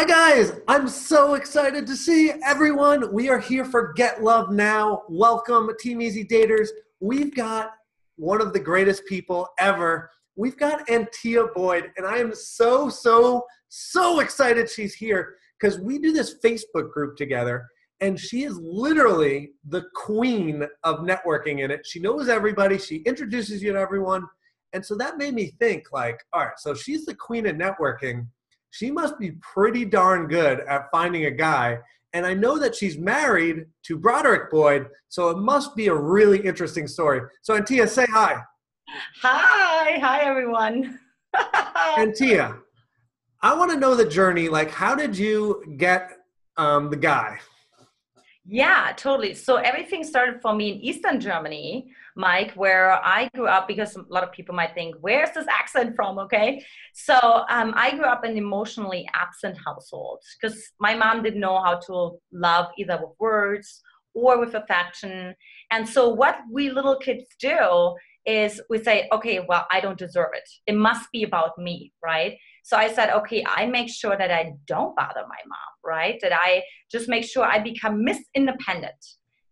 Hi guys, I'm so excited to see everyone. We are here for Get Love Now. Welcome, Team Easy Daters. We've got one of the greatest people ever. We've got Antia Boyd, and I am so excited she's here because we do this Facebook group together, and she is literally the queen of networking in it. She knows everybody. She introduces you to everyone. And so that made me think, like, all right, so she's the queen of networking. She must be pretty darn good at finding a guy. And I know that she's married to Brody Boyd, so it must be a really interesting story. So, Antia, say hi. Hi. Hi, everyone. Antia, I want to know the journey. Like, how did you get the guy? Yeah, totally. So everything started for me in Eastern Germany, Mike, where I grew up, because a lot of people might think, where's this accent from? Okay. So I grew up in an emotionally absent household because my mom didn't know how to love either with words or with affection. And so what we little kids do is we say, okay, well, I don't deserve it. It must be about me, right? So I said, okay, I make sure that I don't bother my mom, right? That I just make sure I become Miss Independent.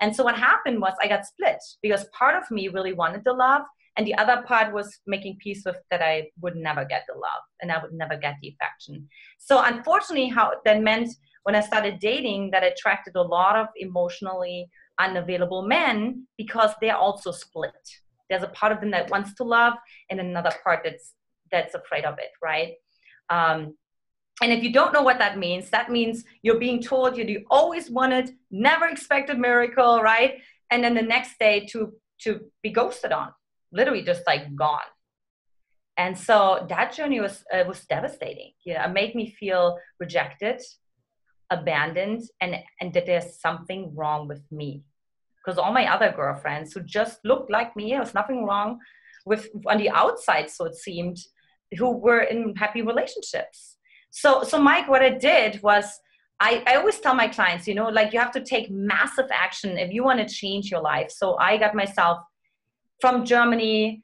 And so what happened was I got split because part of me really wanted the love and the other part was making peace with that I would never get the love and I would never get the affection. So unfortunately, how that meant when I started dating that I attracted a lot of emotionally unavailable men because they're also split. There's a part of them that wants to love and another part that's afraid of it, right? And if you don't know what that means you're being told you always wanted, never expected miracle, right? And then the next day to be ghosted on, literally just like gone. And so that journey was devastating. You know, it made me feel rejected, abandoned, and that there's something wrong with me. Because all my other girlfriends who just looked like me, there was nothing wrong with on the outside, so it seemed, who were in happy relationships. So Mike, what I did was, I always tell my clients, you know, like you have to take massive action if you want to change your life. So I got myself from Germany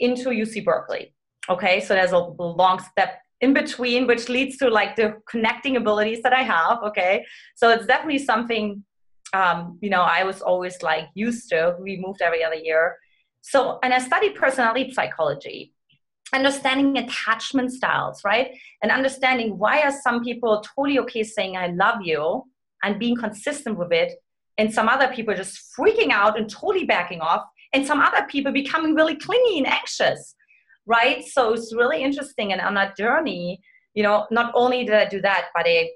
into UC Berkeley. Okay, so there's a long step in between, which leads to like the connecting abilities that I have. Okay, so it's definitely something you know, I was always like used to. We moved every other year. So, and I studied personality psychology, understanding attachment styles, right? And understanding why are some people totally okay saying, I love you and being consistent with it. And some other people just freaking out and totally backing off. And some other people becoming really clingy and anxious, right? So it's really interesting. And on that journey, you know, not only did I do that, but I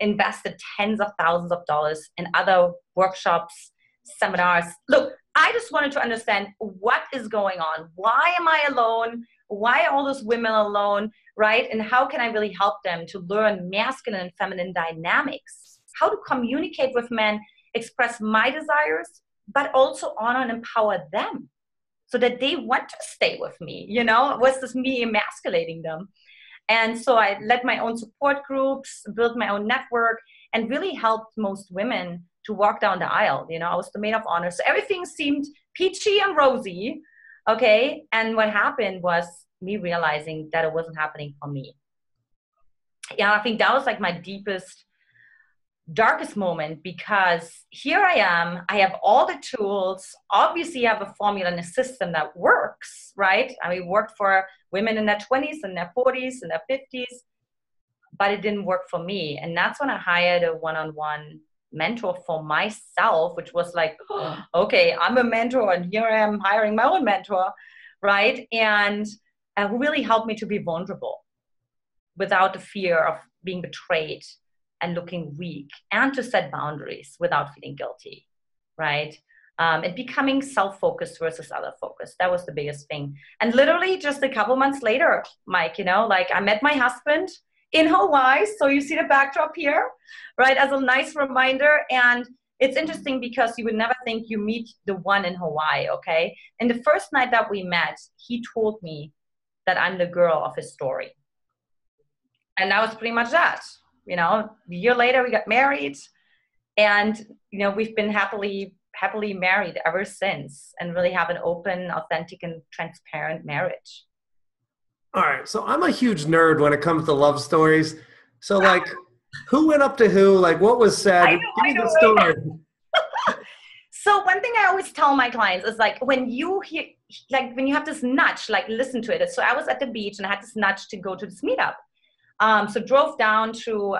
invested tens of thousands of dollars in other workshops, seminars. Look, I just wanted to understand what is going on. Why am I alone? Why are all those women alone, right? And how can I really help them to learn masculine and feminine dynamics? How to communicate with men, express my desires, but also honor and empower them so that they want to stay with me, you know? Was this me emasculating them? And so I led my own support groups, built my own network, and really helped most women to walk down the aisle. You know, I was the maid of honor. So everything seemed peachy and rosy, okay? And what happened was me realizing that it wasn't happening for me. Yeah, I think that was like my deepest, darkest moment because here I am, I have all the tools, obviously I have a formula and a system that works, right? I mean, worked for women in their 20s and their 40s and their 50s, but it didn't work for me. And that's when I hired a one-on-one mentor for myself, which was like, oh, okay, I'm a mentor and here I am hiring my own mentor, right? And it really helped me to be vulnerable without the fear of being betrayed and looking weak, and to set boundaries without feeling guilty, right? And becoming self-focused versus other-focused. That was the biggest thing. And literally just a couple months later, Mike, you know, like I met my husband in Hawaii. So you see the backdrop here, right? As a nice reminder. And it's interesting because you would never think you meet the one in Hawaii, okay? And the first night that we met, he told me that I'm the girl of his story. And that was pretty much that. You know, a year later we got married and, you know, we've been happily married ever since and really have an open, authentic and transparent marriage. All right. So I'm a huge nerd when it comes to love stories. So like Who went up to who? Like, what was said? Give me the story. So one thing I always tell my clients is like, when you hear, like when you have this nudge, like listen to it. So I was at the beach and I had this nudge to go to this meetup. So drove down to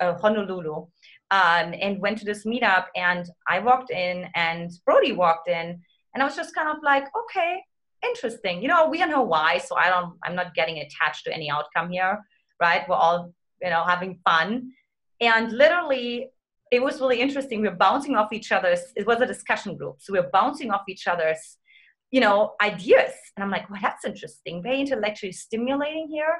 Honolulu and went to this meetup, and I walked in and Brody walked in, and I was just kind of like, okay, interesting. You know, we're in Hawaii, so I'm not getting attached to any outcome here, right? We're all, you know, having fun. And literally, it was really interesting. We were bouncing off each other's, it was a discussion group. So we were bouncing off each other's, you know, ideas. And I'm like, well, that's interesting. Very intellectually stimulating here.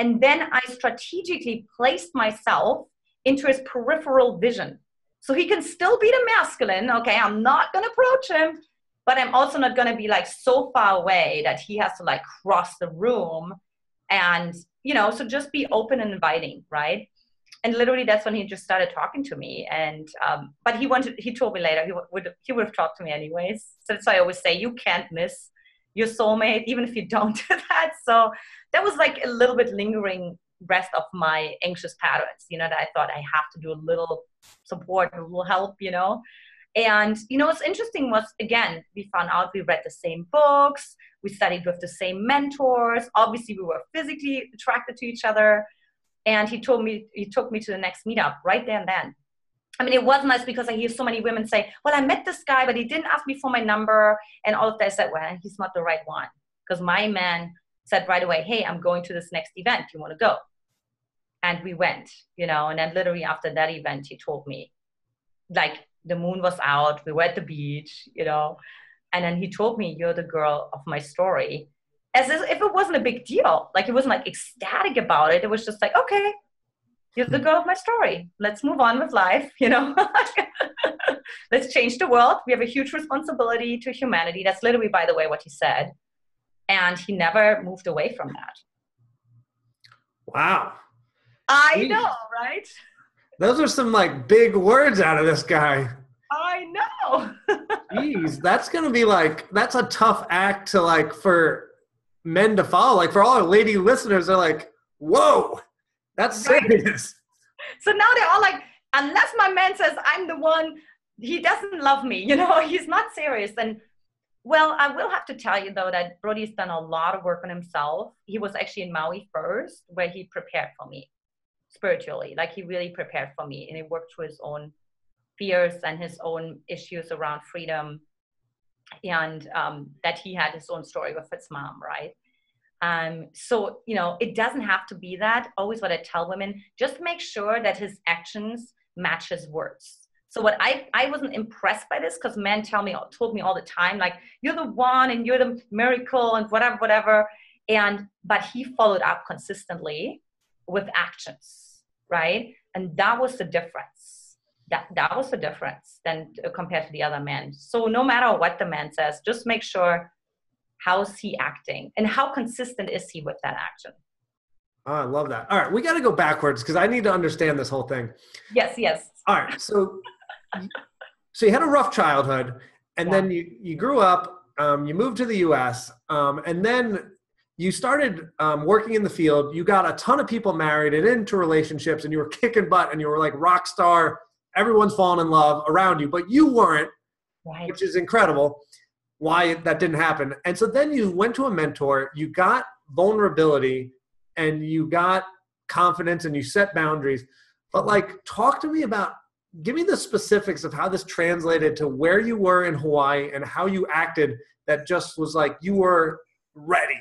And then I strategically placed myself into his peripheral vision. So he can still be the masculine. Okay, I'm not going to approach him, but I'm also not going to be like so far away that he has to like cross the room. And, you know, so just be open and inviting, right? And literally that's when he just started talking to me. And, but he told me later, he would have talked to me anyways. So that's why I always say, you can't miss your soulmate, even if you don't do that. So that was like a little bit lingering rest of my anxious patterns, you know, that I thought I have to do a little support, a little help, you know. And, you know, what's interesting was, again, we found out we read the same books, we studied with the same mentors. Obviously, we were physically attracted to each other. And he told me, he took me to the next meetup right there and then. I mean, it was nice because I hear so many women say, well, I met this guy, but he didn't ask me for my number and all of that. I said, well, he's not the right one, because my man said right away, hey, I'm going to this next event. You want to go? And we went, you know, and then literally after that event, he told me, like, the moon was out. We were at the beach, you know, and then he told me, you're the girl of my story. As if it wasn't a big deal. Like, he wasn't like ecstatic about it. It was just like, okay, you're the girl of my story. Let's move on with life, you know. Let's change the world. We have a huge responsibility to humanity. That's literally, by the way, what he said. And he never moved away from that. Wow. I know, right? Those are some like big words out of this guy. I know. Jeez, that's going to be like, that's a tough act to like, for men to follow. Like, for all our lady listeners, they're like, whoa, that's serious. So now they're all like, unless my man says I'm the one, he doesn't love me, you know, he's not serious. And well, I will have to tell you though that Brody's done a lot of work on himself. He was actually in Maui first, where he prepared for me spiritually. Like, he really prepared for me, and he worked through his own fears and his own issues around freedom, and that he had his own story with his mom, right? So, you know, it doesn't have to be that. Always what I tell women, just make sure that his actions match his words. So what I wasn't impressed by this, because men told me all the time, like, you're the one and you're the miracle and whatever, whatever. But he followed up consistently with actions, right? And that was the difference. That was the difference than compared to the other men. So no matter what the man says, just make sure, how is he acting and how consistent is he with that action? Oh, I love that. All right, we got to go backwards because I need to understand this whole thing. Yes. All right, so so you had a rough childhood, and then you grew up, you moved to the U.S., and then you started working in the field. You got a ton of people married and into relationships, and you were kicking butt, and you were like rock star. Everyone's fallen in love around you, but you weren't, right? Which is incredible why that didn't happen. And so then you went to a mentor, you got vulnerability, and you got confidence, and you set boundaries. But like, talk to me about, give me the specifics of how this translated to where you were in Hawaii and how you acted that just was like, you were ready.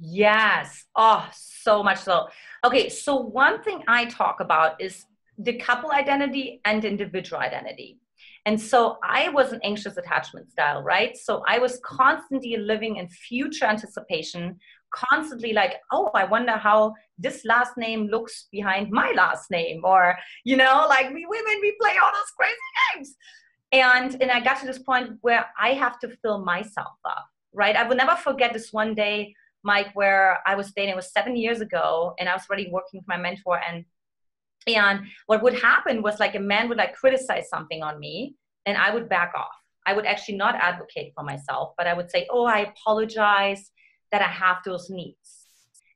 Yes. Oh, so much so. Okay. So one thing I talk about is the couple identity and individual identity. And so I was an anxious attachment style, right? So I was constantly living in future anticipation, constantly like, oh, I wonder how this last name looks behind my last name. Or, you know, like, we women, we play all those crazy games. And I got to this point where I have to fill myself up, right? I will never forget this one day, Mike, where I was dating, it was 7 years ago, and I was already working with my mentor, and what would happen was, like, a man would like criticize something on me, and I would back off. I would actually not advocate for myself, but I would say, oh, I apologize that I have those needs.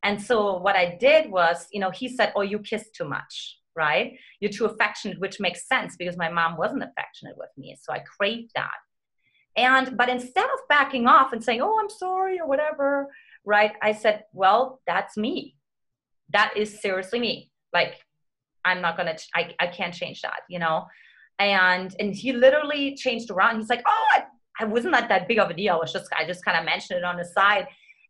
And so what I did was, you know, he said, oh, you kiss too much, right? You're too affectionate, which makes sense because my mom wasn't affectionate with me. So I craved that. But instead of backing off and saying, oh, I'm sorry or whatever, right? I said, well, that's me. That is seriously me. Like, I'm not going to, I can't change that, you know? And he literally changed around. He's like, oh, I wasn't that big of a deal. I just kind of mentioned it on the side.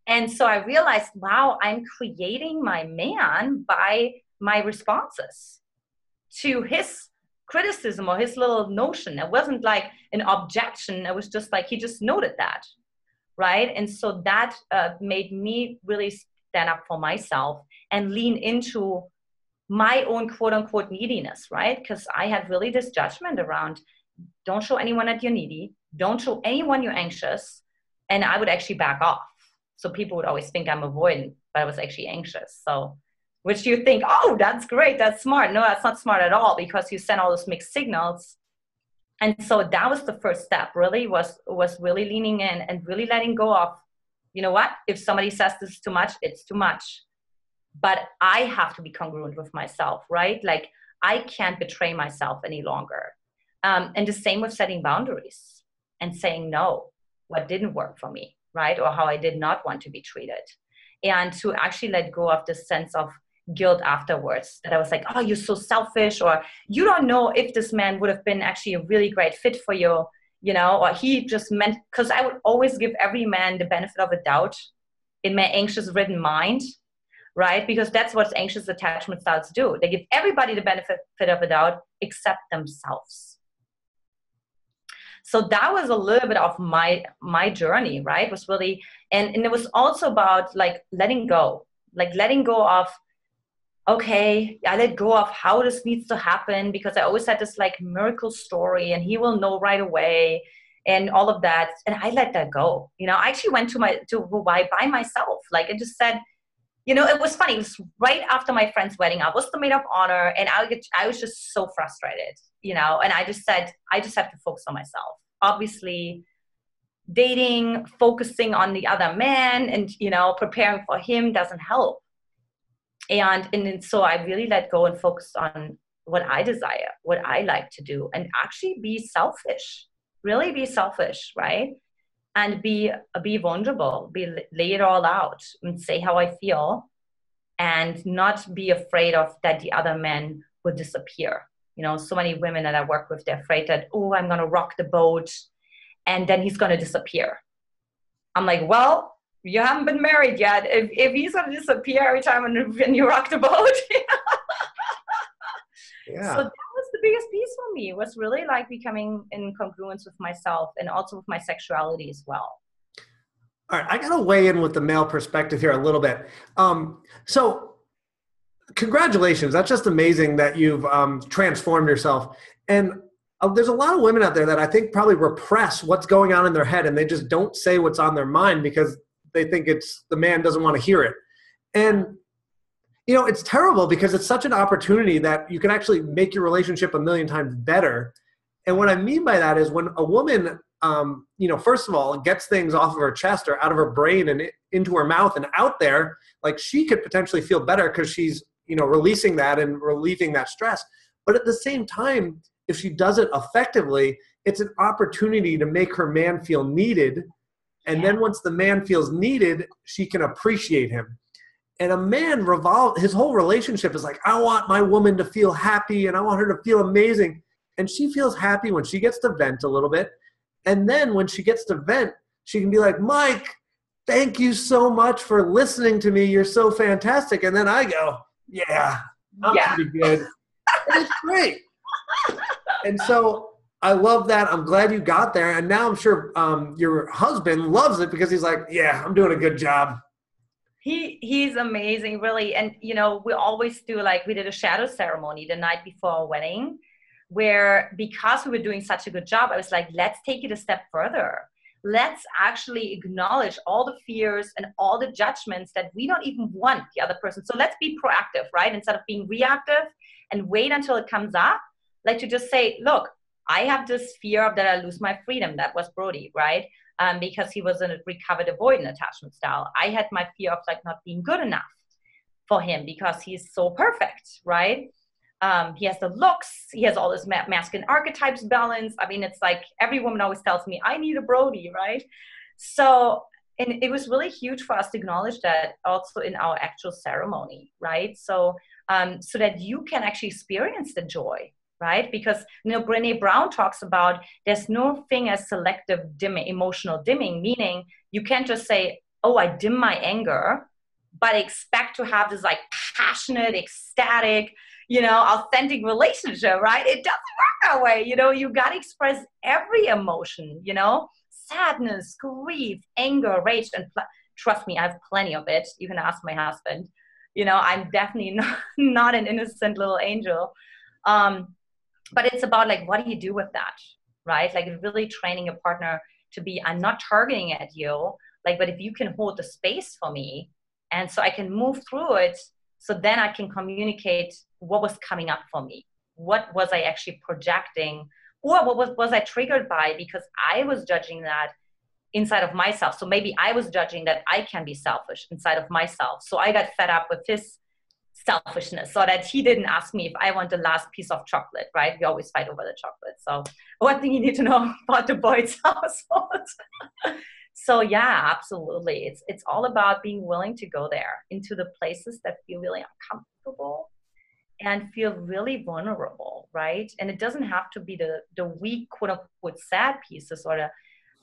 And so I realized, wow, I'm creating my man by my responses to his criticism or his little notion. It wasn't like an objection. It was just like, he just noted that, right? And so that made me really stand up for myself and lean into my own quote unquote neediness, right? Because I had really this judgment around, don't show anyone that you're needy. Don't show anyone you're anxious. And I would actually back off. So people would always think I'm avoidant, but I was actually anxious. So, which you think, oh, that's great, that's smart. No, that's not smart at all, because you send all those mixed signals. And so that was the first step, really, was really leaning in and really letting go of, you know what, if somebody says this is too much, it's too much. But I have to be congruent with myself, right? Like, I can't betray myself any longer. And the same with setting boundaries and saying no, what didn't work for me, right? Or how I did not want to be treated. And to actually let go of this sense of guilt afterwards, that I was like, oh, you're so selfish, or you don't know if this man would have been actually a really great fit for you, you know, or he just meant, because I would always give every man the benefit of the doubt in my anxious ridden mind, right? Because that's what anxious attachment styles do. They give everybody the benefit of the doubt except themselves. So that was a little bit of my journey, right? It was really, and it was also about like letting go of, okay, I let go of how this needs to happen, because I always had this like miracle story and he will know right away and all of that. And I let that go. You know, I actually went to Hawaii by myself. Like, I just said, you know, it was funny. It was right after my friend's wedding. I was the maid of honor and I was just so frustrated, you know, and I just said, I just have to focus on myself. Obviously, dating, focusing on the other man and, you know, preparing for him doesn't help. And so I really let go and focus on what I desire, what I like to do, and actually be selfish, really be selfish, right? And be vulnerable, lay it all out and say how I feel, and not be afraid of that the other men will disappear. You know, so many women that I work with, they're afraid that, oh, I'm going to rock the boat and then he's going to disappear. I'm like, well, you haven't been married yet. If he's going to disappear every time when you rock the boat. Yeah. So that was the biggest piece for me, was really like becoming in congruence with myself and also with my sexuality as well. All right. I got to weigh in with the male perspective here a little bit. So congratulations. That's just amazing that you've transformed yourself. And there's a lot of women out there that I think probably repress what's going on in their head, and they just don't say what's on their mind because they think it's the man doesn't want to hear it. And, you know, it's terrible because it's such an opportunity that you can actually make your relationship a million times better. And what I mean by that is when a woman, you know, first of all, gets things off of her chest or out of her brain and into her mouth and out there, like, she could potentially feel better because she's, you know, releasing that and relieving that stress. But at the same time, if she does it effectively, it's an opportunity to make her man feel needed. And then once the man feels needed, she can appreciate him. And a man, his whole relationship is like, I want my woman to feel happy and I want her to feel amazing. And she feels happy when she gets to vent a little bit. And then when she gets to vent, she can be like, Mike, thank you so much for listening to me. You're so fantastic. And then I go, yeah, I'm pretty good. And it's great. And so I love that. I'm glad you got there. And now I'm sure your husband loves it because he's like, yeah, I'm doing a good job. He's amazing, really. And, you know, we always do, like, we did a shadow ceremony the night before our wedding where, because we were doing such a good job, I was like, let's take it a step further. Let's actually acknowledge all the fears and all the judgments that we don't even want the other person. So let's be proactive, right? Instead of being reactive and wait until it comes up, like, to just say, look, I have this fear of that I lose my freedom. That was Brody, right? Because he was in a recovered avoidant attachment style. I had my fear of, like, not being good enough. for him because he's so perfect, right? He has the looks, he has all his masculine archetypes balance. I mean, it's like every woman always tells me, I need a Brody, right? So, and it was really huge for us to acknowledge that also in our actual ceremony, right? So, so that you can actually experience the joy, right? Because, you know, Brené Brown talks about there's no thing as selective dimming, emotional dimming, meaning you can't just say, oh, I dim my anger, but expect to have this like passionate, ecstatic, you know, authentic relationship, right? It doesn't work that way. You know, you got to express every emotion, you know, sadness, grief, anger, rage, and trust me, I have plenty of it. You can ask my husband, you know, I'm definitely not an innocent little angel. But it's about like, what do you do with that, right? Like really training a partner to be, I'm not targeting at you, like, but if you can hold the space for me, and so I can move through it, so then I can communicate what was coming up for me. What was I actually projecting? Or what was I triggered by? Because I was judging that inside of myself. So maybe I was judging that I can be selfish inside of myself. So I got fed up with his selfishness so that he didn't ask me if I want the last piece of chocolate, right? We always fight over the chocolate. So one thing you need to know about the Boyd's household. So yeah, absolutely. It's all about being willing to go there into the places that feel really uncomfortable and feel really vulnerable, right? And it doesn't have to be the weak, quote unquote, sad pieces or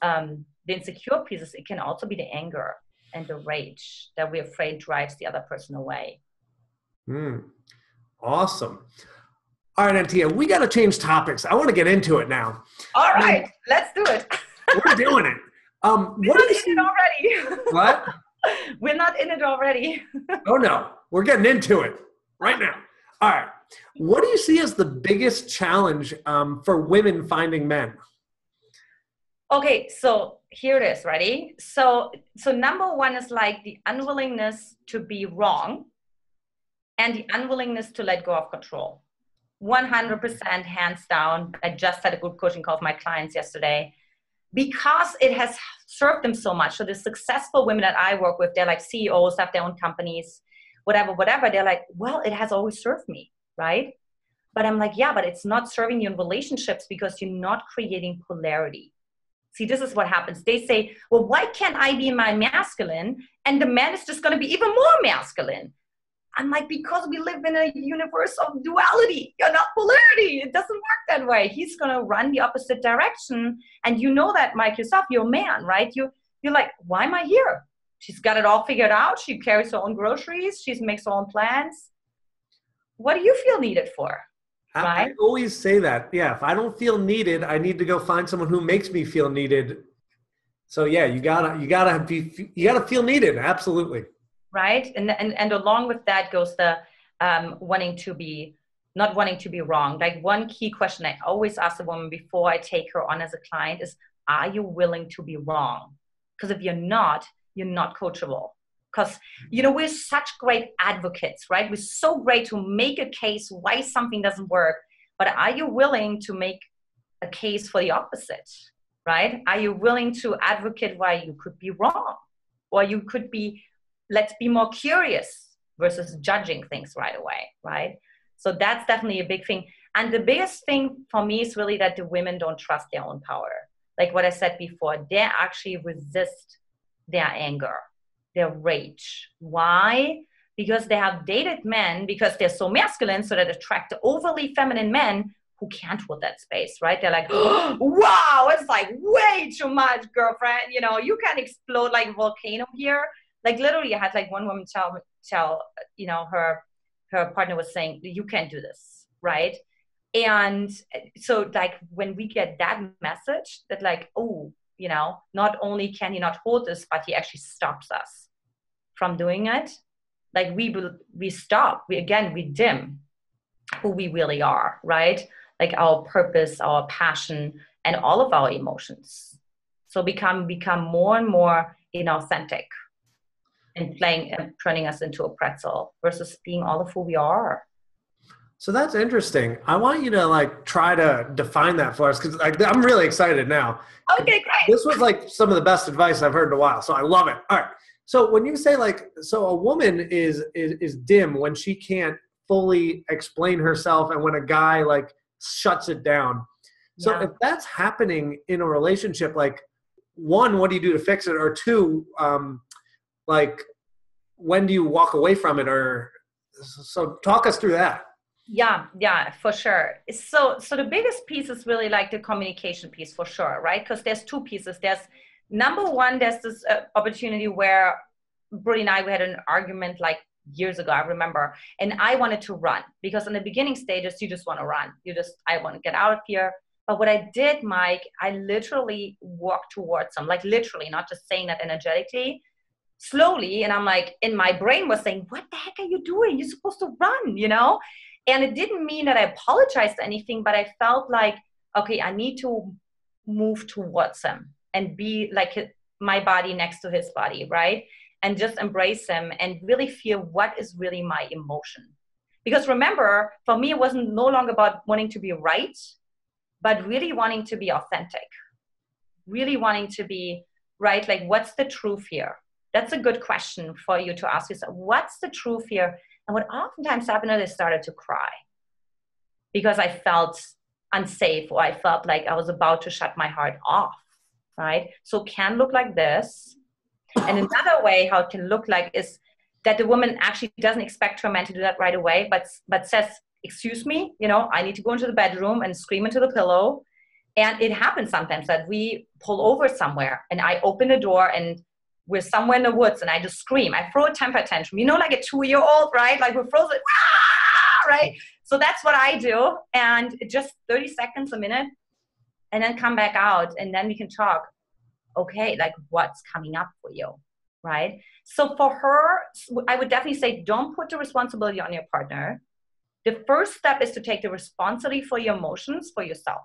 the insecure pieces. It can also be the anger and the rage that we're afraid drives the other person away. Awesome. All right, Antia, we got to change topics. I want to get into it now. All right, let's do it. We're doing it. What we're not in it already. What? We're not in it already. Oh no, we're getting into it right now. All right. What do you see as the biggest challenge for women finding men? Okay, so here it is. Ready? So number one is like the unwillingness to be wrong and the unwillingness to let go of control. 100% hands down. I just had a good coaching call with my clients yesterday because it has served them so much. So the successful women that I work with, they're like CEOs, have their own companies, whatever, they're like, well, it has always served me, right? But I'm like, yeah, but it's not serving you in relationships because you're not creating polarity. See, this is what happens. They say, well, why can't I be my masculine? And the man is just going to be even more masculine. I'm like, because we live in a universe of duality. You're not polarity. It doesn't work that way. He's going to run the opposite direction. And you know that, Mike, yourself, you're a man, right? You're like, why am I here? She's got it all figured out. She carries her own groceries. She makes her own plans. What do you feel needed for? Right? I always say that. Yeah, if I don't feel needed, I need to go find someone who makes me feel needed. So yeah, you gotta feel needed. Absolutely. Right, and along with that goes the not wanting to be wrong. Like one key question I always ask a woman before I take her on as a client is, are you willing to be wrong? Because if you're not coachable. Because, you know, we're such great advocates, right? We're so great to make a case why something doesn't work. But are you willing to make a case for the opposite, right? Are you willing to advocate why you could be wrong? Or you could be, let's be more curious versus judging things right away, right? So that's definitely a big thing. And the biggest thing for me is really that the women don't trust their own power. Like what I said before, they actually resist their anger, their rage. Why? Because they have dated men because they're so masculine, so that attract overly feminine men who can't hold that space, right? They're like, oh, wow, it's like way too much, girlfriend. You know, you can explode like a volcano here. Like literally I had like one woman tell you know, her partner was saying, you can't do this, right? And so like when we get that message that like, oh, you know, not only can he not hold this, but he actually stops us from doing it. Like we stop. We dim who we really are, right? Like our purpose, our passion, and all of our emotions. So become more and more inauthentic and turning us into a pretzel versus being all of who we are. So that's interesting. I want you to like try to define that for us because like, I'm really excited now. Okay, great. This was like some of the best advice I've heard in a while, so I love it. All right, So when you say like, so a woman is dim when she can't fully explain herself and when a guy like shuts it down. So yeah. if that's happening in a relationship, like one, what do you do to fix it? Or two, like when do you walk away from it? Or so talk us through that. Yeah, yeah, for sure. So the biggest piece is really like the communication piece for sure, right? Because there's two pieces. There's number one, there's this opportunity where Brody and I, we had an argument like years ago, I remember, and I wanted to run because in the beginning stages, you just want to run. I want to get out of here. But what I did, Mike, I literally walked towards him, like literally, not just saying that energetically, slowly. And I'm like, in my brain was saying, what the heck are you doing? You're supposed to run, you know? And it didn't mean that I apologized or anything, but I felt like, okay, I need to move towards him and be like my body next to his body, right? And just embrace him and really feel what is really my emotion. Because remember, for me, it wasn't no longer about wanting to be right, but really wanting to be authentic, really wanting to be right. Like, what's the truth here? That's a good question for you to ask yourself. What's the truth here? And what oftentimes happened is I started to cry because I felt unsafe or I felt like I was about to shut my heart off, right? So it can look like this. And another way how it can look like is that the woman actually doesn't expect her man to do that right away, but says, excuse me, you know, I need to go into the bedroom and scream into the pillow. And it happens sometimes that we pull over somewhere and I open the door and we're somewhere in the woods and I just scream. I throw a temper tantrum, you know, like a 2-year-old, right? Like we're frozen, ah! Right? So that's what I do. And just 30 seconds, a minute, and then come back out and then we can talk. Okay, like what's coming up for you, right? So for her, I would definitely say don't put the responsibility on your partner. The first step is to take the responsibility for your emotions for yourself,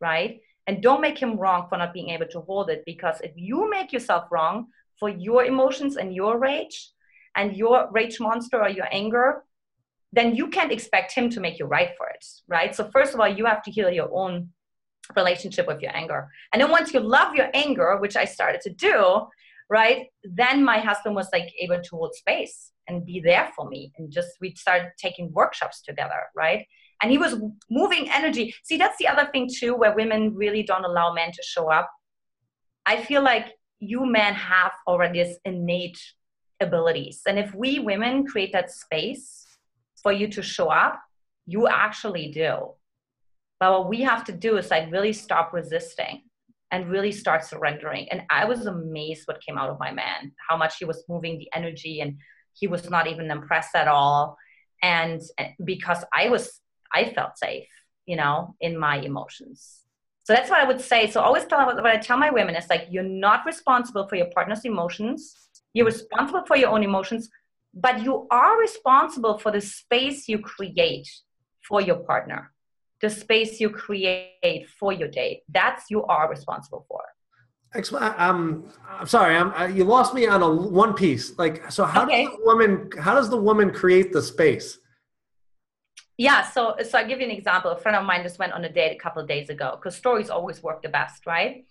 right? And don't make him wrong for not being able to hold it, because if you make yourself wrong for your emotions and your rage monster or your anger, then you can't expect him to make you right for it, right? So first of all, you have to heal your own relationship with your anger. And then once you love your anger, which I started to do, right, then my husband was like able to hold space and be there for me. And just, we started taking workshops together, right? And he was moving energy. See, that's the other thing too, where women really don't allow men to show up. I feel like you men have already this innate abilities. And if we women create that space for you to show up, you actually do. But what we have to do is like really stop resisting and really start surrendering. And I was amazed what came out of my man, how much he was moving the energy and he was not even impressed at all. And because I felt safe, you know, in my emotions. So that's what I would say. So always what I tell my women is like, you're not responsible for your partner's emotions. You're responsible for your own emotions, but you are responsible for the space you create for your partner, the space you create for your date. That's you are responsible for. I'm sorry, you lost me on one piece. Like, so how does the woman create the space? Yeah, so I'll give you an example. A friend of mine just went on a date a couple of days ago because stories always work the best, right?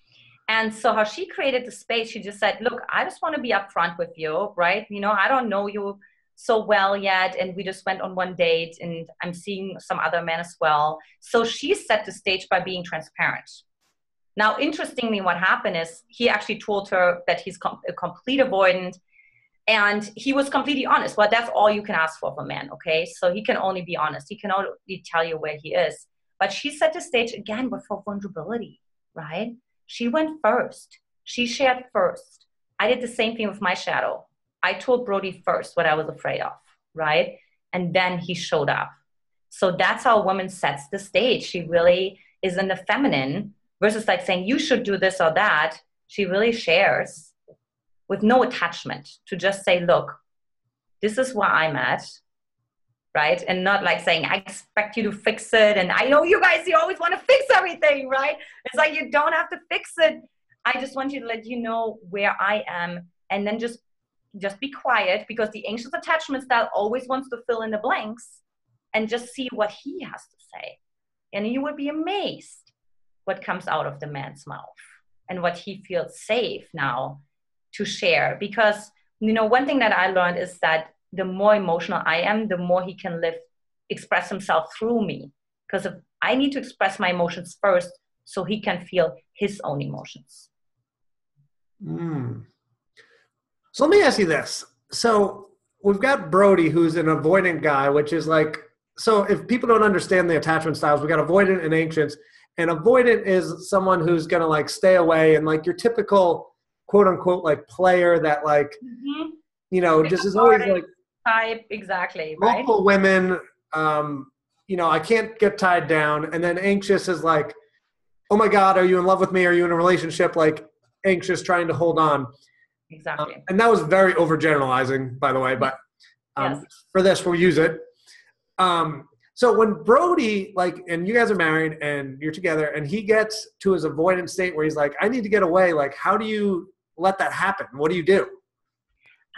And so how she created the space, she just said, look, I just want to be upfront with you, right? You know, I don't know you so well yet. And we just went on one date and I'm seeing some other men as well. So she set the stage by being transparent. Now, interestingly, what happened is he actually told her that he's a complete avoidant. And he was completely honest. Well, that's all you can ask for a man, okay? So he can only be honest. He can only tell you where he is. But she set the stage again with her vulnerability, right? She went first. She shared first. I did the same thing with my shadow. I told Brody first what I was afraid of, right? And then he showed up. So that's how a woman sets the stage. She really is in the feminine versus like saying, you should do this or that. She really shares with no attachment to just say, look, this is where I'm at, right? And not like saying, I expect you to fix it. And I know you guys, you always want to fix everything, right? It's like, you don't have to fix it. I just want you to let you know where I am. And then just be quiet, because the anxious attachment style always wants to fill in the blanks and just see what he has to say. And you would be amazed what comes out of the man's mouth and what he feels safe now to share, because you know, one thing that I learned is that the more emotional I am, the more he can express himself through me. Because if I need to express my emotions first, so he can feel his own emotions. Mm. So let me ask you this. So we've got Brody, who's an avoidant guy, which is like, so if people don't understand the attachment styles, we've got avoidant and anxious. And avoidant is someone who's going to like stay away and like your typical quote unquote like player that like, mm-hmm. you know, just is always like type, exactly, multiple right? women, you know, I can't get tied down. And then anxious is like, oh my God, are you in love with me? Are you in a relationship? Like anxious, trying to hold on. Exactly. And that was very overgeneralizing, by the way, but yes. for this, we'll use it. So when Brody, like, and you guys are married and you're together and he gets to his avoidant state where he's like, I need to get away. Like, how do you let that happen? What do you do?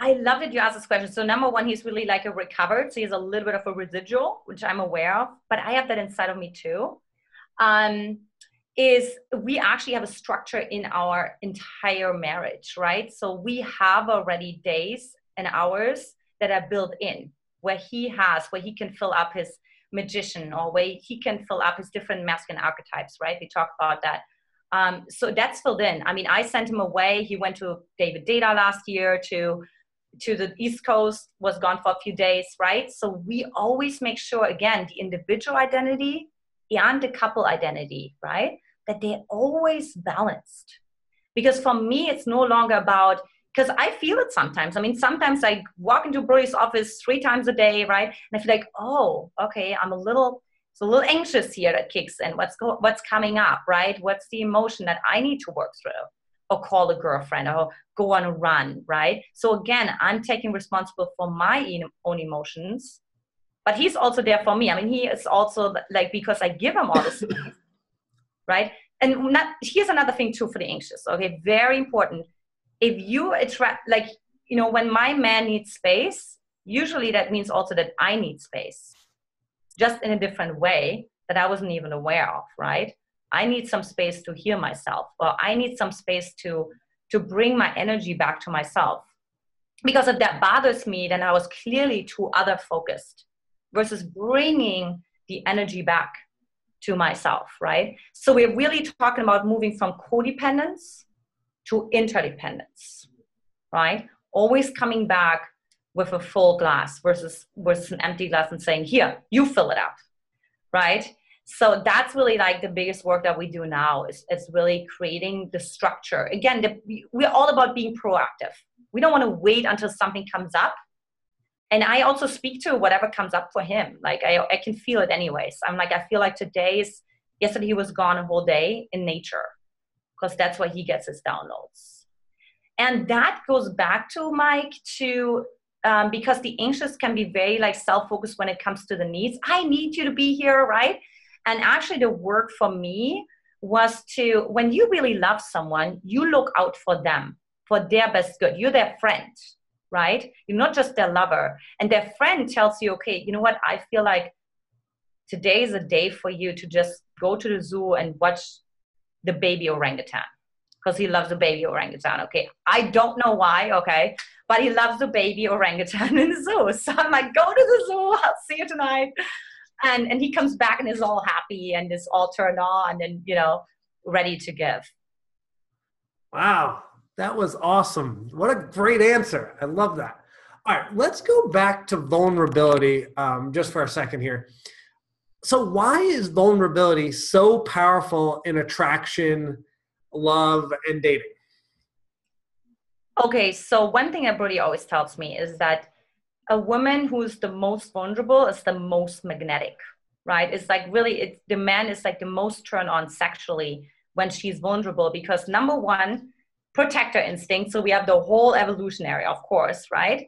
I love that you asked this question. So number one, he's really like a recovered. So he has a little bit of a residual, which I'm aware of, but I have that inside of me too. Is we actually have a structure in our entire marriage, right? So we have already days and hours that are built in where he can fill up his magician or where he can fill up his different masculine archetypes, right? We talk about that. So that's filled in. I mean, I sent him away. He went to David Data last year to the East Coast, was gone for a few days, right? So we always make sure, again, the individual identity and the couple identity, right? That they're always balanced. Because for me, it's no longer about, because I feel it sometimes. I mean, sometimes I walk into Brody's office 3 times a day, right? And I feel like, oh, okay, it's a little anxious here that kicks in. What's coming up, right? What's the emotion that I need to work through? Or call a girlfriend or go on a run, right? So again, I'm taking responsibility for my own emotions. But he's also there for me. I mean, he is also like, because I give him all this, right? And here's another thing too for the anxious, okay? Very important. If you attract, like, you know, when my man needs space, usually that means also that I need space, just in a different way that I wasn't even aware of, right? I need some space to heal myself, or I need some space to bring my energy back to myself. Because if that bothers me, then I was clearly too other focused. Versus bringing the energy back to myself, right? So we're really talking about moving from codependence to interdependence, right? Always coming back with a full glass versus an empty glass and saying, here, you fill it up, right? So that's really like the biggest work that we do now is really creating the structure. Again, we're all about being proactive. We don't want to wait until something comes up. And I also speak to whatever comes up for him. Like I can feel it anyways. I'm like, I feel like yesterday he was gone a whole day in nature because that's where he gets his downloads. And that goes back to Mike because the anxious can be very like self-focused when it comes to the needs. I need you to be here, right? And actually the work for me was when you really love someone, you look out for them, for their best good. You're their friend. Right? You're not just their lover. And their friend tells you, okay, you know what? I feel like today is a day for you to just go to the zoo and watch the baby orangutan because he loves the baby orangutan. Okay. I don't know why. Okay. But he loves the baby orangutan in the zoo. So I'm like, go to the zoo. I'll see you tonight. And he comes back and is all happy and is all turned on and, you know, ready to give. Wow. That was awesome. What a great answer. I love that. All right, let's go back to vulnerability just for a second here. So why is vulnerability so powerful in attraction, love, and dating? Okay, so one thing that Brody always tells me is that a woman who's the most vulnerable is the most magnetic, right? It's like really, the man is like the most turned on sexually when she's vulnerable because number one, protector instinct. So we have the whole evolutionary, of course, right?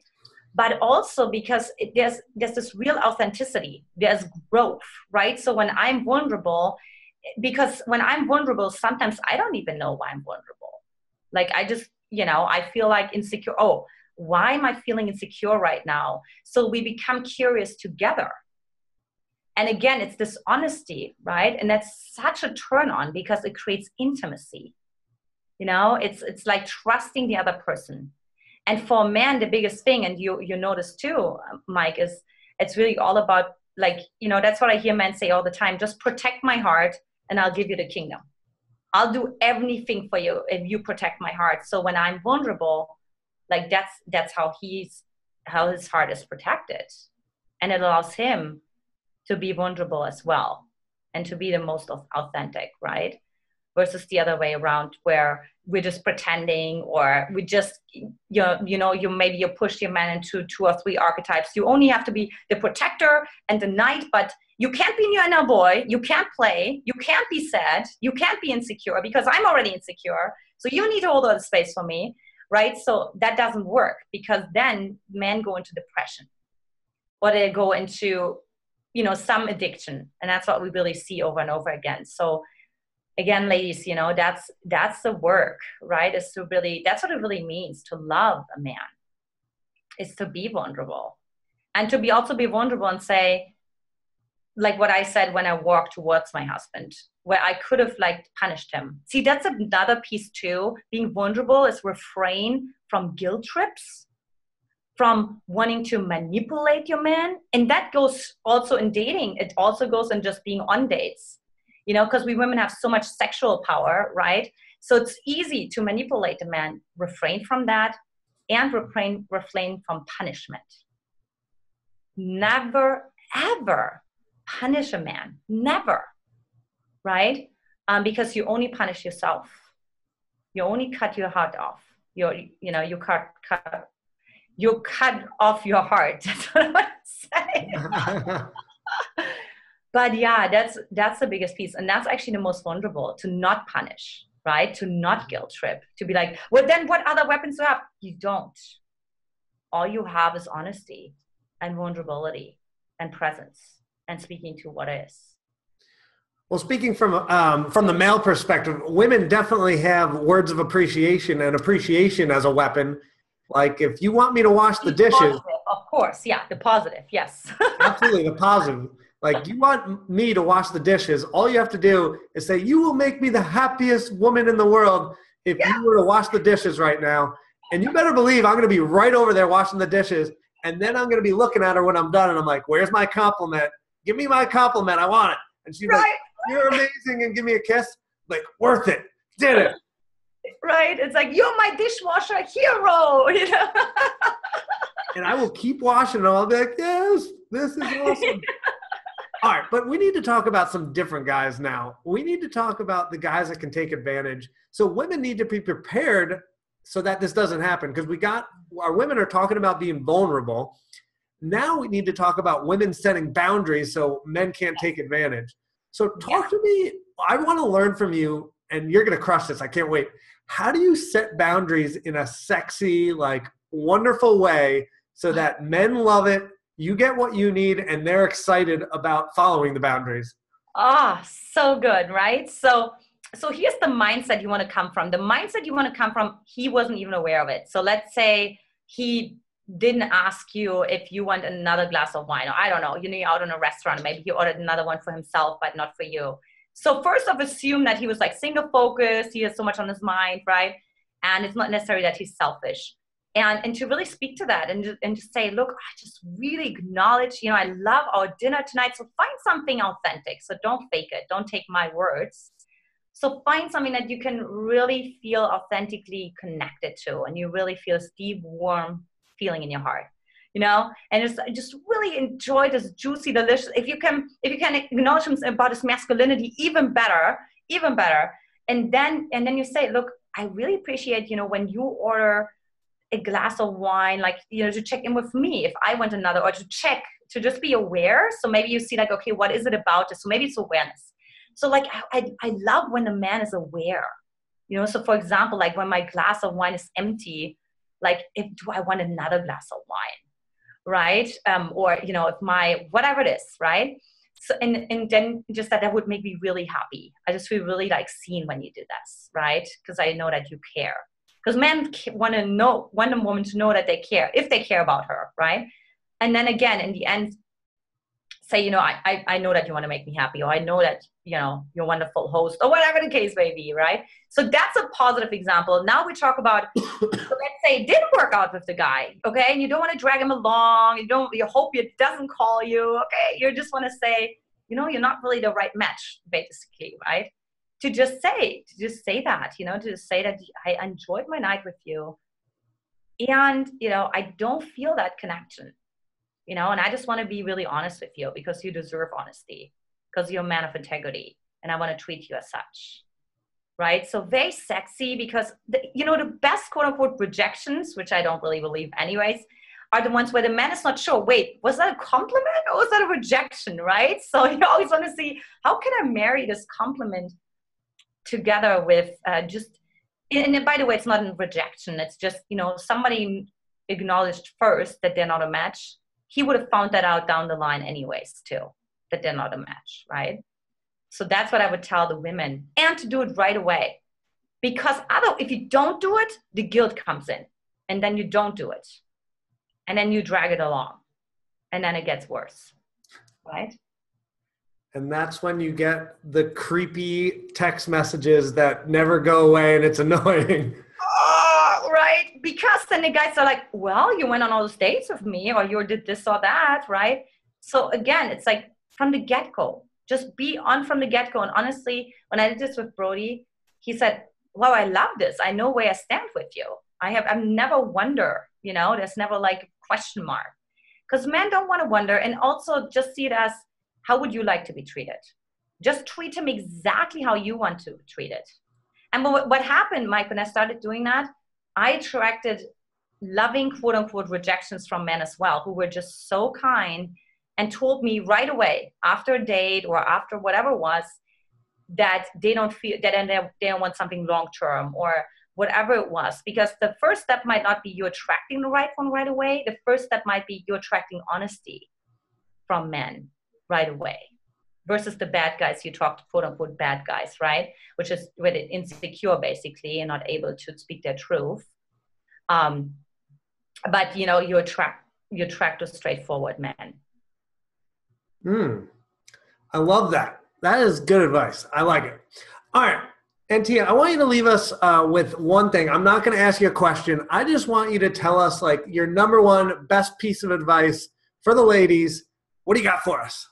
But also because there's this real authenticity, there's growth, right? So when I'm vulnerable, sometimes I don't even know why I'm vulnerable. Like I just, you know, I feel like insecure. Oh, why am I feeling insecure right now? So we become curious together. And again, it's this honesty, right? And that's such a turn on because it creates intimacy. You know, it's like trusting the other person. And for men, the biggest thing, and you notice too, Mike, is it's really all about, like, you know, that's what I hear men say all the time, just protect my heart and I'll give you the kingdom. I'll do everything for you if you protect my heart. So when I'm vulnerable, like that's how his heart is protected. And it allows him to be vulnerable as well and to be the most authentic, right? Versus the other way around, where we're just pretending, or we just, you maybe you push your man into 2 or 3 archetypes. You only have to be the protector and the knight, but you can't be your inner boy. You can't play. You can't be sad. You can't be insecure, because I'm already insecure. So you need to hold all the space for me, right? So that doesn't work, because then men go into depression, or they go into, you know, some addiction. And that's what we really see over and over again. So again, ladies, you know, that's the work, right? Is to really, that's what it really means to love a man, is to be vulnerable, and to be also be vulnerable and say, like what I said when I walked towards my husband, where I could have like punished him. See, that's another piece too. Being vulnerable is refrain from guilt trips, from wanting to manipulate your man, and that goes also in dating. It also goes in just being on dates. You know, because we women have so much sexual power, right? So it's easy to manipulate a man. Refrain from that, and refrain from punishment. Never, ever punish a man. Never, right? Because you only punish yourself. You only cut your heart off. You cut off your heart. That's what I want to say. But yeah, that's the biggest piece. And that's actually the most vulnerable, to not punish, right? To not guilt trip, to be like, well, then what other weapons do you have? You don't. All you have is honesty and vulnerability and presence and speaking to what is. Well, speaking from the male perspective, women definitely have words of appreciation and appreciation as a weapon. Like, if you want me to wash the dishes. Positive, of course, yeah, the positive, yes. Absolutely, the positive. Like, you want me to wash the dishes, all you have to do is say, you will make me the happiest woman in the world if you were to wash the dishes right now. And you better believe I'm going to be right over there washing the dishes. And then I'm going to be looking at her when I'm done. And I'm like, where's my compliment? Give me my compliment. I want it. And she's like, you're amazing. And give me a kiss. Like, worth it. Did it. Right. It's like, you're my dishwasher hero. You know? And I will keep washing. And I'll be like, yes, this is awesome. All right, but we need to talk about some different guys now. We need to talk about the guys that can take advantage. So women need to be prepared so that this doesn't happen, because our women are talking about being vulnerable. Now we need to talk about women setting boundaries so men can't take advantage. So talk to me. I want to learn from you, and you're going to crush this. I can't wait. How do you set boundaries in a sexy, like, wonderful way so that men love it, you get what you need, and they're excited about following the boundaries? Ah, oh, so good, right? So here's the mindset you want to come from. The mindset you want to come from, he wasn't even aware of it. So let's say he didn't ask you if you want another glass of wine, or I don't know, you're out in a restaurant, maybe he ordered another one for himself, but not for you. So first off, assume that he was like single focused, he has so much on his mind, right? And it's not necessary that he's selfish. And to really speak to that and just say, look, I just really acknowledge, you know, I love our dinner tonight. So find something authentic. So don't fake it. Don't take my words. So find something that you can really feel authentically connected to, and you really feel this deep, warm feeling in your heart, you know, and just really enjoy this juicy, delicious. If you can acknowledge him about his masculinity, even better. And then you say, look, I really appreciate, you know, when you order a glass of wine, like, you know, to check in with me if I want another, or to just be aware. So maybe you see like, okay, what is it about this? So maybe it's awareness. So like, I love when a man is aware, you know. So for example, like when my glass of wine is empty, like, do I want another glass of wine, right? Or, you know, if my, whatever it is, right? So, and then just that would make me really happy. I just feel really like seen when you do this, right? Because I know that you care. Because men want a woman to know that they care, if they care about her, right? And then again, in the end, say, you know, I know that you want to make me happy, or I know that, you know, you're a wonderful host, or whatever the case may be, right? So that's a positive example. Now we talk about, so let's say it didn't work out with the guy, okay? And you don't want to drag him along. You hope it doesn't call you, okay? You just want to say, you know, you're not really the right match, basically, right? To just say that, you know, to just say that I enjoyed my night with you. And, you know, I don't feel that connection. You know, and I just want to be really honest with you, because you deserve honesty, because you're a man of integrity, and I want to treat you as such, right? So very sexy, because, the best quote-unquote rejections, which I don't really believe anyways, are the ones where the man is not sure, wait, was that a compliment or was that a rejection, right? So you always want to see, how can I marry this compliment together with just, and by the way, it's not a rejection, it's just, you know, somebody acknowledged first that they're not a match. He would have found that out down the line anyways, too, that they're not a match, right? So that's what I would tell the women, and to do it right away. Because if you don't do it, the guilt comes in, and then you don't do it. And then you drag it along, and then it gets worse, right? And that's when you get the creepy text messages that never go away, and it's annoying. Right? Because then the guys are like, well, you went on all those dates with me, or you did this or that, right? So again, it's like from the get-go, just be on from the get-go. And honestly, when I did this with Brody, he said, wow, I love this. I know where I stand with you. I've never wonder, you know, there's never like question mark, because men don't want to wonder. And also just see it as, how would you like to be treated? Just treat him exactly how you want to treat it. And what happened, Mike, when I started doing that, I attracted loving, quote unquote, rejections from men as well, who were just so kind and told me right away after a date or after whatever it was, that they don't feel that, and they don't want something long-term or whatever it was. Because the first step might not be you attracting the right one right away. The first step might be you attracting honesty from men right away, versus the bad guys you talk to, quote unquote bad guys, right? Which is really insecure, basically, and not able to speak their truth. But you know, you attract a straightforward man. I love that. That is good advice. I like it. All right, Antia, I want you to leave us with one thing. I'm not going to ask you a question. I just want you to tell us like your number one best piece of advice for the ladies. What do you got for us?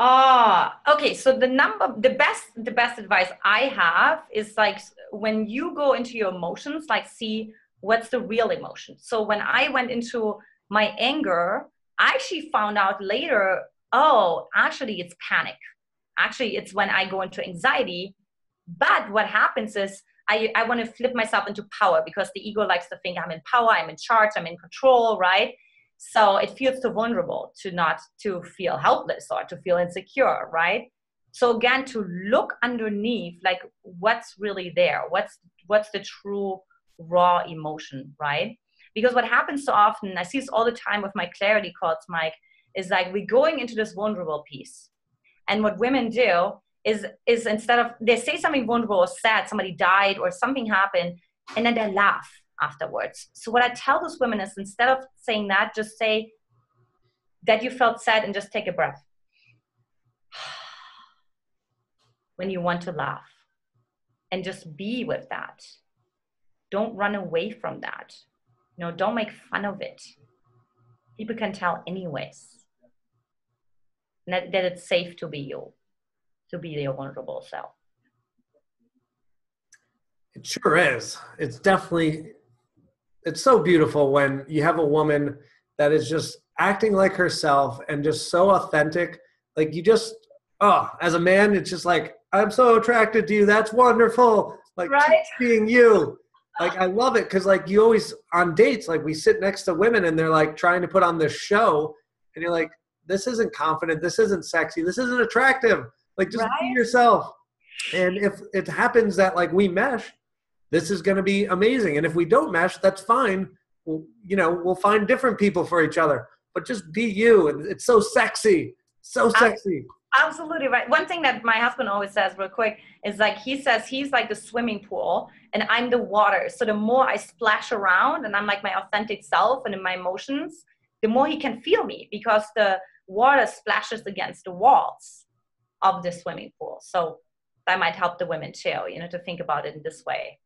Okay. So the best advice I have is like, when you go into your emotions, like see what's the real emotion. So when I went into my anger, I actually found out later, oh, actually it's panic. Actually, it's when I go into anxiety. But what happens is I want to flip myself into power, because the ego likes to think I'm in power, I'm in charge, I'm in control, right? So it feels too vulnerable to feel helpless or to feel insecure, right? So again, to look underneath, like what's really there, what's the true raw emotion, right? Because what happens so often, I see this all the time with my clarity calls, Mike, is like we're going into this vulnerable piece. And what women do is instead of, they say something vulnerable or sad, somebody died or something happened, and then they laugh afterwards. So what I tell those women is, instead of saying that, just say that you felt sad and just take a breath when you want to laugh, and just be with that. Don't run away from that. You know, don't make fun of it. People can tell anyways that it's safe to be you, to be your vulnerable self. It sure is. It's definitely, it's so beautiful when you have a woman that is just acting like herself and just so authentic. Like you just, as a man, it's just like, I'm so attracted to you. That's wonderful. Like right? Being you. Like, I love it. Cause like you always on dates, like we sit next to women and they're like trying to put on this show, and you're like, this isn't confident. This isn't sexy. This isn't attractive. Like just right? Be yourself. And if it happens that like we mesh, this is going to be amazing. And if we don't mesh, that's fine. We'll find different people for each other, but just be you. And it's so sexy. So sexy. Absolutely right. One thing that my husband always says real quick is like, he says he's like the swimming pool and I'm the water. So the more I splash around and I'm like my authentic self and in my emotions, the more he can feel me, because the water splashes against the walls of the swimming pool. So that might help the women too, you know, to think about it in this way.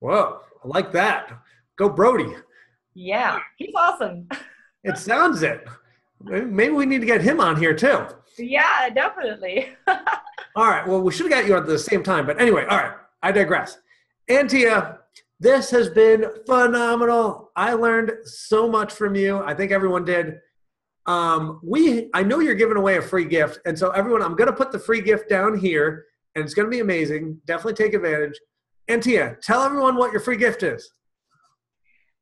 Whoa, I like that. Go Brody. Yeah, he's awesome. It sounds it. Maybe we need to get him on here too. Yeah, definitely. All right, well, we should have got you on at the same time, but anyway, all right, I digress. Antia, this has been phenomenal. I learned so much from you. I think everyone did. I know you're giving away a free gift, and so everyone, I'm going to put the free gift down here, and it's going to be amazing. Definitely take advantage. Antia, tell everyone what your free gift is.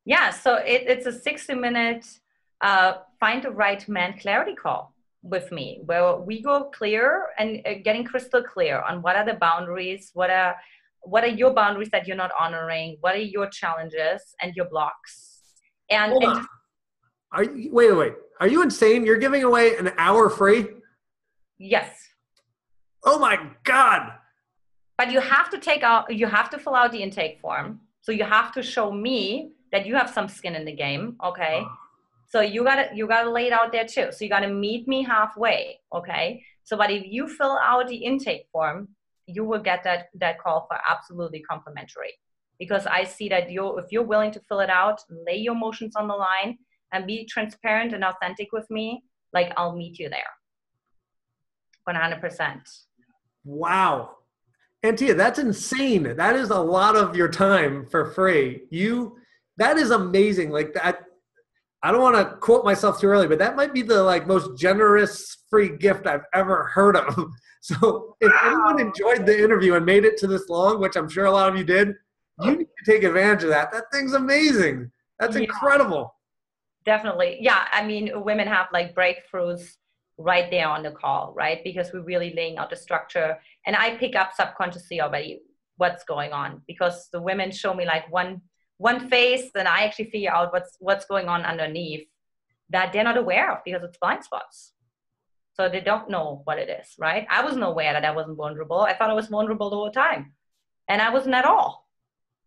Yeah, so it's a 60-minute Find the Right Man clarity call with me, where we go clear and getting crystal clear on what are the boundaries, what are your boundaries that you're not honoring, what are your challenges and your blocks. And wait, are you insane? You're giving away an hour free? Yes. Oh my God. But you have to fill out the intake form. So you have to show me that you have some skin in the game, okay? So you gotta lay it out there too. So you gotta meet me halfway, okay? So, but if you fill out the intake form, you will get that call for absolutely complimentary, because I see that if you're willing to fill it out, lay your emotions on the line, and be transparent and authentic with me, like I'll meet you there, 100%. Wow, Antia, that's insane. That is a lot of your time for free. That is amazing. Like that. I don't want to quote myself too early, but that might be the most generous free gift I've ever heard of. So if anyone enjoyed the interview and made it to this long, which I'm sure a lot of you did, you need to take advantage of that. That thing's amazing. That's incredible. Definitely. Yeah. I mean, women have breakthroughs right there on the call, right? Because we're really laying out the structure, and I pick up subconsciously already what's going on, because the women show me one face, then I actually figure out what's going on underneath that they're not aware of, because it's blind spots. So they don't know what it is, right? I wasn't aware that I wasn't vulnerable. I thought I was vulnerable the whole time, and I wasn't at all,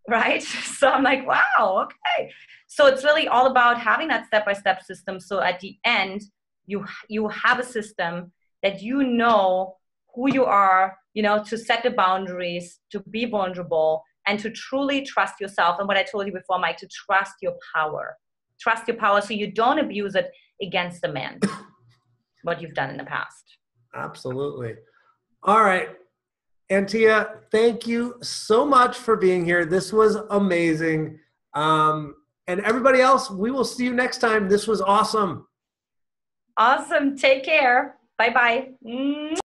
right? So I'm like, wow, okay. So it's really all about having that step-by-step system. So at the end, you have a system that you know who you are, to set the boundaries, to be vulnerable, and to truly trust yourself. And what I told you before, Mike, to trust your power. Trust your power so you don't abuse it against the man, what you've done in the past. Absolutely. All right, Antia, thank you so much for being here. This was amazing. And everybody else, we will see you next time. This was awesome. Awesome. Take care. Bye-bye.